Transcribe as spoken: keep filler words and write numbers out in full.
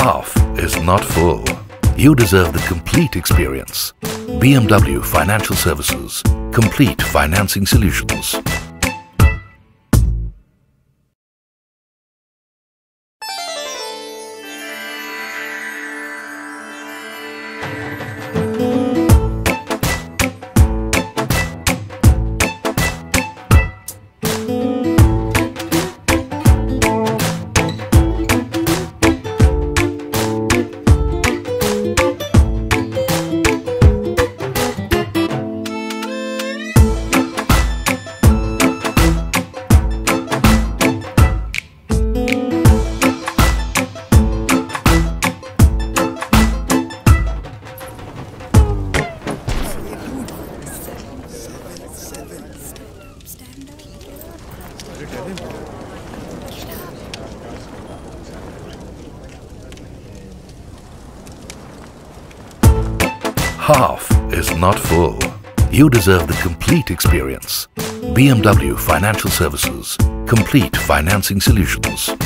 half is not full. You deserve the complete experience. B M W Financial Services. Complete financing solutions. Half is not full. You deserve the complete experience. B M W Financial Services. Complete financing solutions.